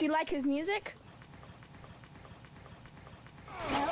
Do you like his music? No.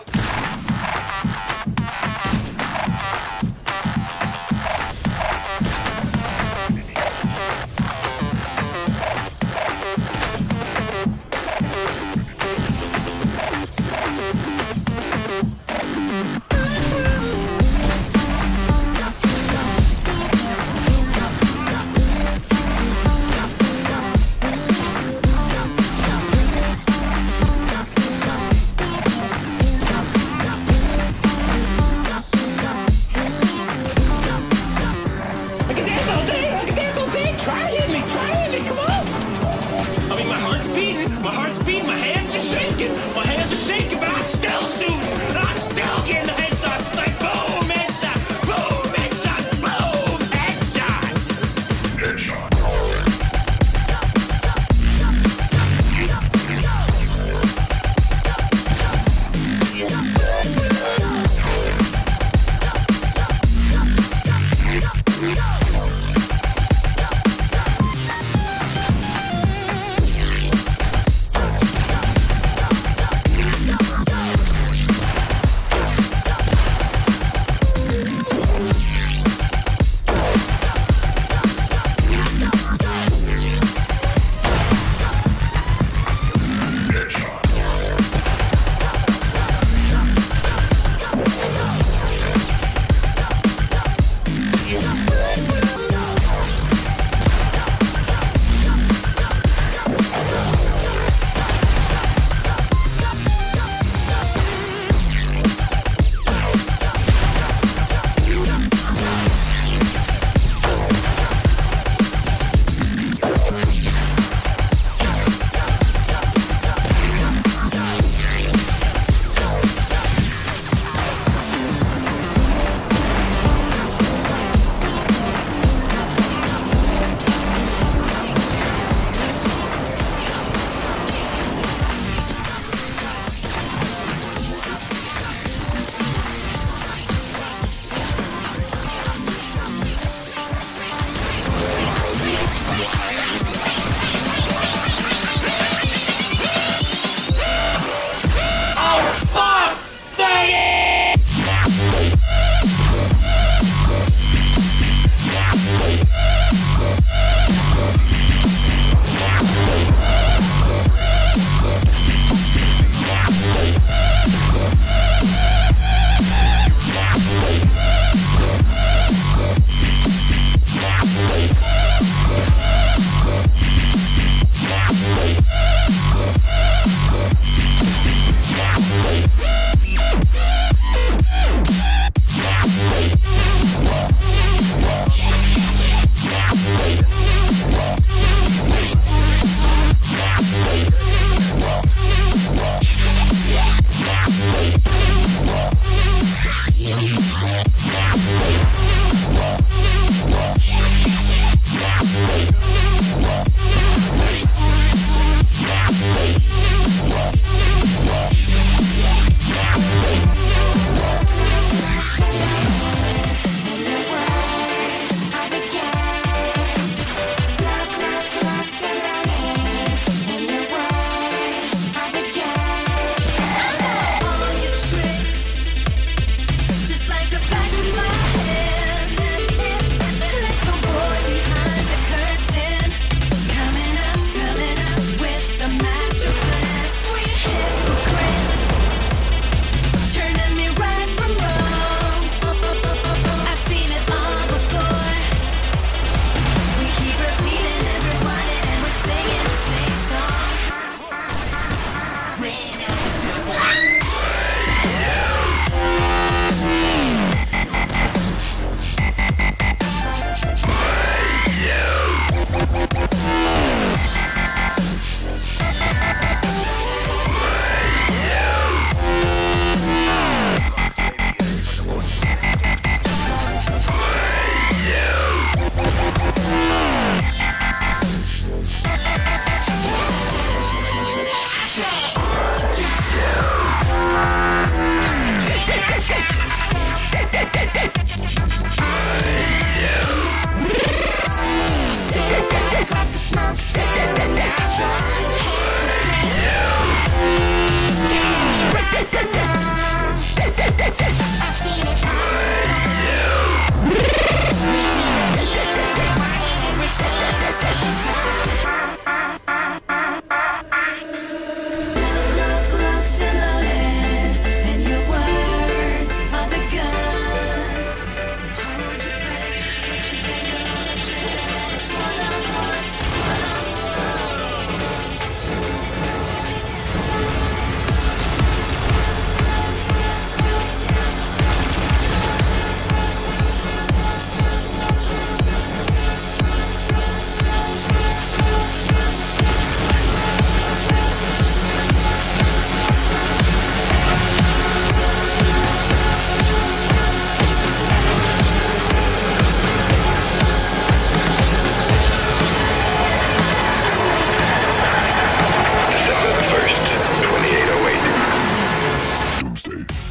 day.